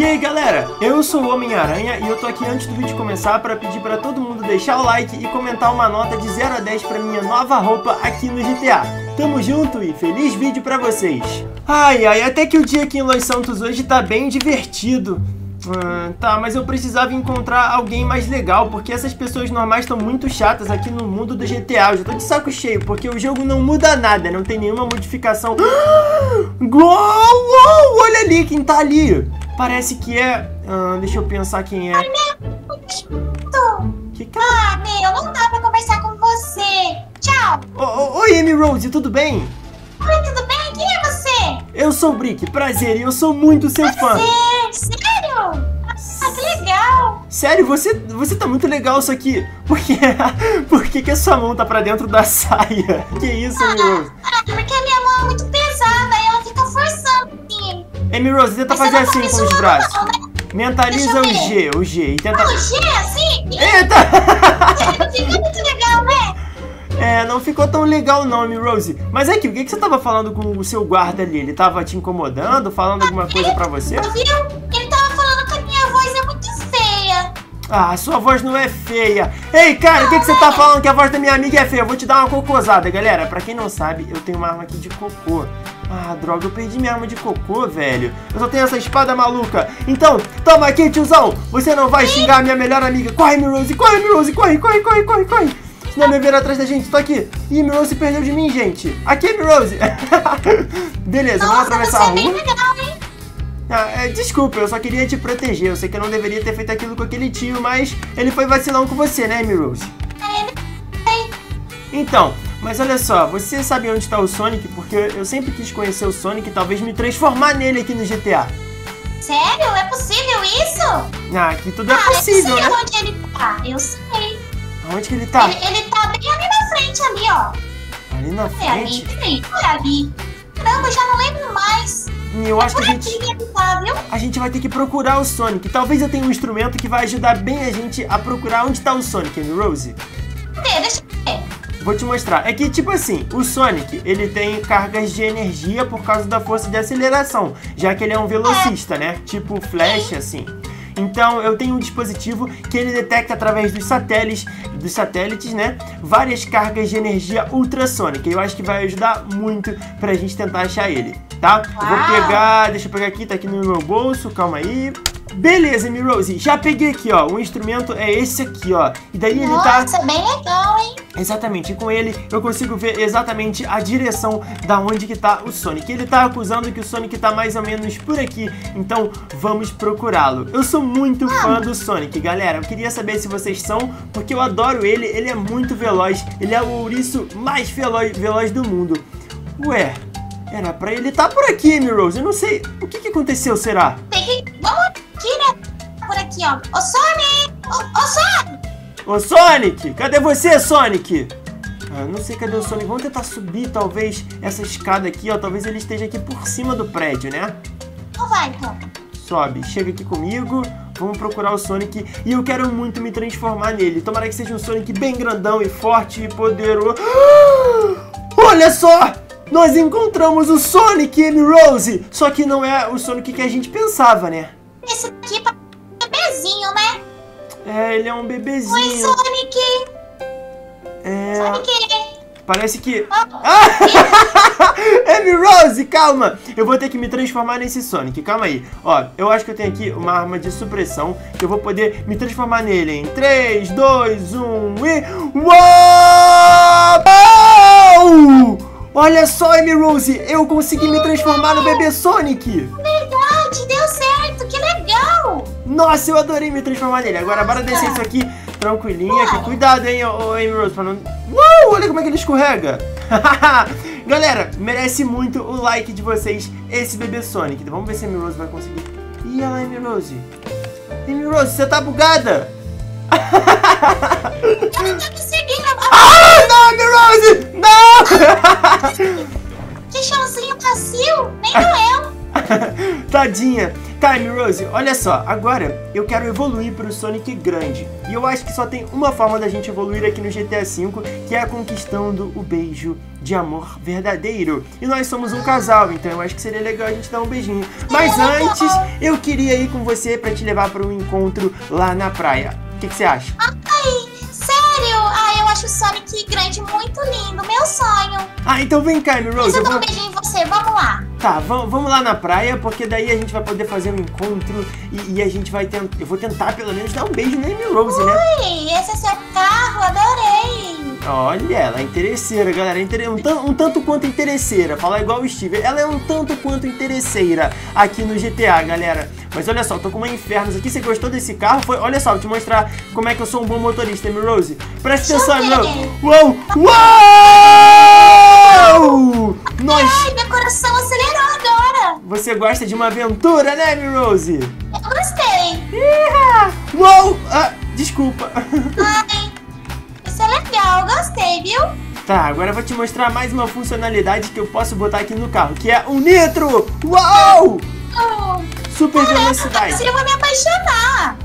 E aí galera, eu sou o Homem-Aranha e eu tô aqui antes do vídeo começar pra pedir pra todo mundo deixar o like e comentar uma nota de 0 a 10 pra minha nova roupa aqui no GTA. Tamo junto e feliz vídeo pra vocês! Ai ai, até que o dia aqui em Los Santos hoje tá bem divertido. Tá, mas eu precisava encontrar alguém mais legal, porque essas pessoas normais estão muito chatas aqui no mundo do GTA. Eu já tô de saco cheio, porque o jogo não muda nada, não tem nenhuma modificação. Uou, olha ali, quem tá ali. Parece que é... deixa eu pensar quem é. Ai, que cara? Ah, meu, não dá pra conversar com você. Tchau. Oi, Amy Rose, tudo bem? Oi, tudo bem? Quem é você? Eu sou o Brick, prazer, e eu sou muito seu fã. Sério? Ah, que legal! Sério, você tá muito legal isso aqui. Por que a sua mão tá pra dentro da saia? Que isso, Amy Rose? Porque a minha mão é muito pesada e ela fica forçando assim. Amy Rose, tenta fazer assim com os braços. Não, né? Mentaliza o G e tenta... o G assim? Eita! Não ficou muito legal, né? É, não ficou tão legal não, Amy Rose. Mas é que o que você tava falando com o seu guarda ali? Ele tava te incomodando, falando alguma coisa pra você? Viu? Ah, sua voz não é feia. Ei, cara, o que você tá falando que a voz da minha amiga é feia? Eu vou te dar uma cocôzada, galera. Pra quem não sabe, eu tenho uma arma aqui de cocô. Ah, droga, eu perdi minha arma de cocô, velho. Eu só tenho essa espada maluca. Então, toma aqui, tiozão. Você não vai xingar a minha melhor amiga. Corre, Amy Rose, corre, Amy Rose, corre, corre, corre, corre, corre. Senão me viram atrás da gente, tô aqui. Ih, Amy Rose perdeu de mim, gente. Aqui, Amy Rose. Beleza, vamos atravessar a rua. Desculpa, eu só queria te proteger. Eu sei que eu não deveria ter feito aquilo com aquele tio, mas ele foi vacilão com você, né, Amy Rose? Então, mas olha só, você sabe onde está o Sonic? Porque eu sempre quis conhecer o Sonic e talvez me transformar nele aqui no GTA. Sério? É possível isso? Ah, que tudo é possível, né? Eu sei onde ele tá, eu sei. Onde que ele tá? Ele tá bem ali na frente, ali, ó. Ali na frente? Ali. Caramba, eu já não lembro mais. Eu acho que a gente vai ter que procurar o Sonic. Talvez eu tenha um instrumento que vai ajudar bem a gente a procurar onde tá o Sonic, Amy Rose. Deixa eu ver. Vou te mostrar. É que, tipo assim, o Sonic, ele tem cargas de energia por causa da força de aceleração, já que ele é um velocista, né? Tipo Flash, assim. Então, eu tenho um dispositivo que ele detecta através dos satélites, né? Várias cargas de energia ultrassônica. Eu acho que vai ajudar muito pra gente tentar achar ele, tá? Uau. Vou pegar, deixa eu pegar aqui, tá aqui no meu bolso, calma aí. Beleza, Amy Rose, já peguei aqui, ó. O instrumento é esse aqui, ó. E daí ele tá... Nossa, bem legal, hein? Exatamente, e com ele eu consigo ver exatamente a direção da onde que tá o Sonic. Ele tá acusando que o Sonic tá mais ou menos por aqui, então vamos procurá-lo. Eu sou muito fã do Sonic, galera. Eu queria saber se vocês são, porque eu adoro ele. Ele é muito veloz, ele é o ouriço mais veloz do mundo. Ué, era pra ele tá por aqui, Amy Rose. Eu não sei, o que aconteceu, será? Vamos por aqui, ó. Ô, Sonic! Ô, Sonic! Cadê você, Sonic? Ah, não sei cadê o Sonic. Vamos tentar subir, talvez, essa escada aqui, ó. Talvez ele esteja aqui por cima do prédio, né? Não vai, então. Sobe. Chega aqui comigo. Vamos procurar o Sonic. E eu quero muito me transformar nele. Tomara que seja um Sonic bem grandão e forte e poderoso. Olha só! Nós encontramos o Sonic, Amy Rose! Só que não é o Sonic que a gente pensava, né? Esse aqui é um bebezinho, né? É, ele é um bebezinho. Oi, Sonic! Sonic! Parece que... Amy Rose, calma! Eu vou ter que me transformar nesse Sonic, calma aí. Ó, eu acho que eu tenho aqui uma arma de supressão que eu vou poder me transformar nele em 3, 2, 1 e... Uou! Olha só, Amy Rose, eu consegui me transformar no bebê Sonic! Verdade, deu certo, que legal! Nossa, eu adorei me transformar nele. Agora, bora descer isso aqui, tranquilinha. Aqui. Cuidado, hein, Amy Rose, pra não... Uou, olha como é que ele escorrega! Galera, merece muito o like de vocês, esse bebê Sonic. Vamos ver se a Amy Rose vai conseguir. Ih, olha lá, Amy Rose. Amy Rose, você tá bugada? Eu não tô conseguindo. Ah, não, Amy Rose! Não! Que chãozinho macio, nem doeu. Tadinha. Tá, Amy Rose, olha só, agora eu quero evoluir pro Sonic grande. E eu acho que só tem uma forma da gente evoluir aqui no GTA V, que é conquistando o beijo de amor verdadeiro. E nós somos um casal, então eu acho que seria legal a gente dar um beijinho. Mas antes, eu queria ir com você pra te levar para um encontro lá na praia. O que você acha? Ok, sério? Ah, eu acho o Sonic grande muito lindo, meu sonho. Ah, então vem cá, Amy Rose. Eu vou dar um beijinho em você, vamos lá. Tá, vamos lá na praia, porque daí a gente vai poder fazer um encontro e a gente vai tentar... Eu vou tentar, pelo menos, dar um beijo na Amy Rose, né? Ui, esse é seu carro, adorei! Olha, ela é interesseira, galera. Um tanto quanto interesseira. Falar igual o Steve. Ela é um tanto quanto interesseira aqui no GTA, galera. Mas olha só, tô com uma Infernos aqui. Você gostou desse carro? Foi... Olha só, vou te mostrar como é que eu sou um bom motorista, Amy Rose. Presta atenção, Amy Rose. Uou! Uou! Ai, meu coração acelerou agora. Você gosta de uma aventura, né, Amy Rose? Eu gostei. Yeah. Uou! Ah, desculpa. Ai, isso é legal, gostei, viu? Tá, agora eu vou te mostrar mais uma funcionalidade que eu posso botar aqui no carro, que é um nitro. Uou! Super velocidade. Eu vou me apaixonar.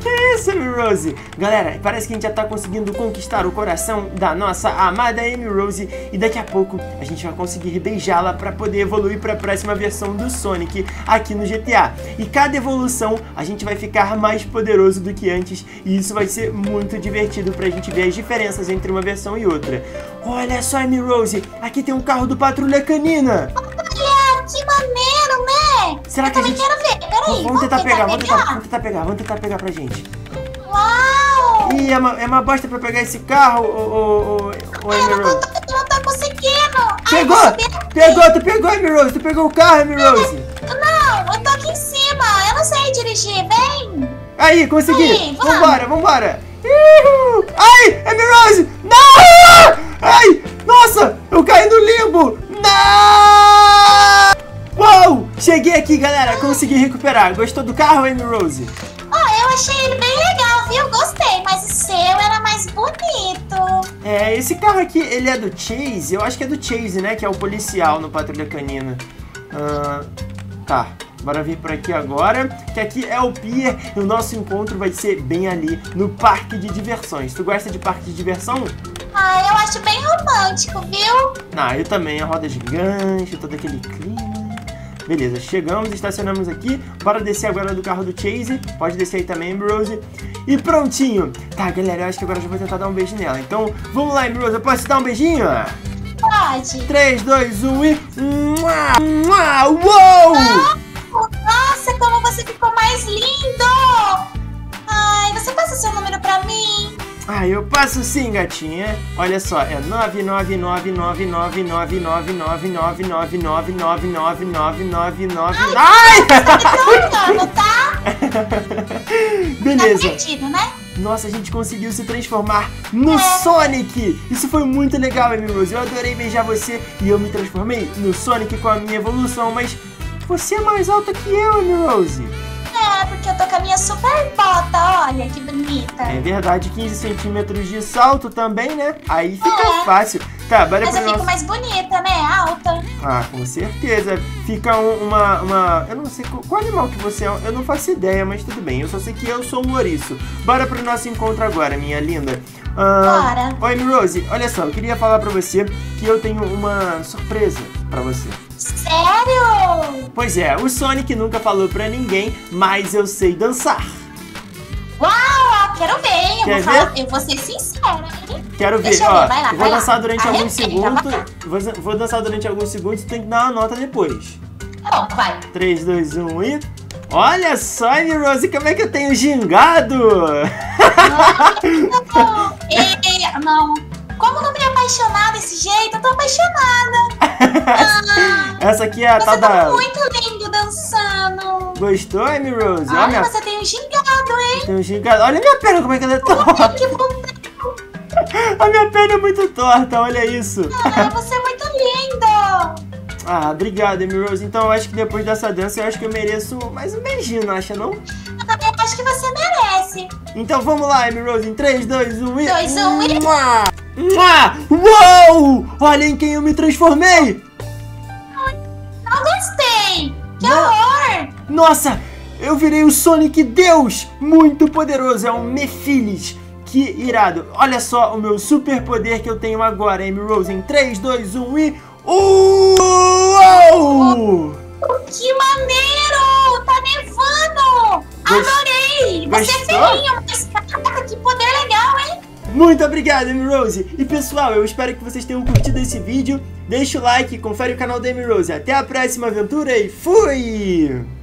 Que isso, Amy Rose? Galera, parece que a gente já tá conseguindo conquistar o coração da nossa amada Amy Rose. E daqui a pouco a gente vai conseguir beijá-la pra poder evoluir pra próxima versão do Sonic aqui no GTA. E cada evolução a gente vai ficar mais poderoso do que antes. E isso vai ser muito divertido pra gente ver as diferenças entre uma versão e outra. Olha só, Amy Rose, aqui tem um carro do Patrulha Canina. Olha, que maneiro, né? Será que a gente... Vamos tentar pegar pra gente. Uau! Ih, é uma bosta pra pegar esse carro, ô Amy Rose. Eu não tô conseguindo. Pegou! Tu pegou, Amy Rose. Tu pegou o carro, Amy Rose. Não, eu tô aqui em cima. Eu não sei dirigir, vem. Aí, consegui. Aí, vambora. Ai, Amy Rose. Não! Ai, nossa, eu caí no limbo. Não! Uou! Cheguei aqui, galera. Consegui recuperar. Gostou do carro, Amy Rose? Ó, eu achei ele bem legal, viu? Gostei, mas o seu era mais bonito. É, esse carro aqui, ele é do Chase? Eu acho que é do Chase, né? Que é o policial no Patrulha Canina. Tá. Bora vir por aqui agora, que aqui é o Pier e o nosso encontro vai ser bem ali, no parque de diversões. Tu gosta de parque de diversão? Ah, eu acho bem romântico, viu? Ah, eu também. A roda gigante, todo aquele clima. Beleza, chegamos, estacionamos aqui. Bora descer agora do carro do Chase. Pode descer aí também, Amy Rose. E prontinho. Tá, galera, eu acho que agora eu já vou tentar dar um beijo nela. Então, vamos lá, Amy Rose. Eu posso te dar um beijinho? Pode. 3, 2, 1 e... Uou! Nossa, como você ficou mais lindo! Ai, você passa seu número pra mim? Ah, eu passo sim, gatinha. Olha só, é 99999999999999999. Ai! Tá? Beleza. Nossa, a gente conseguiu se transformar no Sonic. Isso foi muito legal, Amy Rose. Eu adorei beijar você e eu me transformei no Sonic com a minha evolução, mas você é mais alta que eu, Amy Rose. É, porque eu tô com a minha super bota, olha que bonita. É verdade, 15 centímetros de salto também, né? Aí fica fácil. Tá, bora. Mas eu fico mais bonita, né? Alta. Ah, com certeza. Fica uma... Eu não sei qual animal que você é, eu não faço ideia, mas tudo bem. Eu só sei que eu sou um ouriço. Bora pro nosso encontro agora, minha linda. Bora. Oi, Amy Rose, olha só, eu queria falar pra você que eu tenho uma surpresa pra você. Sério? Pois é, o Sonic nunca falou pra ninguém, mas eu sei dançar. Uau, quero ver, eu vou ser sincera, hein? Quero ver, vou dançar durante alguns segundos. Vou dançar durante alguns segundos, tem que dar uma nota depois. Tá bom, vai. 3, 2, 1 e... Olha só, Amy Rose, como é que eu tenho gingado? Não, como eu não me apaixonar desse jeito, eu tô apaixonada. Essa aqui é a tal da... Tá muito lindo dançando. Gostou, Amy Rose? Olha, você tem um gingado, hein? Tem um gingado. Olha a minha perna, como é que ela é torta. Que a minha perna é muito torta, olha isso. Ah, você é muito lindo. Ah, obrigado, Amy Rose. Então eu acho que depois dessa dança, eu acho que eu mereço mais um beijinho, não acha, não? Eu acho que você merece. Então vamos lá, Amy Rose, em 3, 2, 1 e... 2, 1 e... Uou! Olha em quem eu me transformei! Não gostei! Que horror! Nossa, eu virei o Sonic Deus, muito poderoso, é um Mephiles. Que irado. Olha só o meu super poder que eu tenho agora, Amy Rose, em 3, 2, 1 e... Uou! Que maneiro! Tá nevando! Adorei! Você é feinho, mas caraca, que poder legal, hein? Muito obrigado, Amy Rose! E pessoal, eu espero que vocês tenham curtido esse vídeo. Deixa o like, confere o canal da Amy Rose. Até a próxima aventura e fui!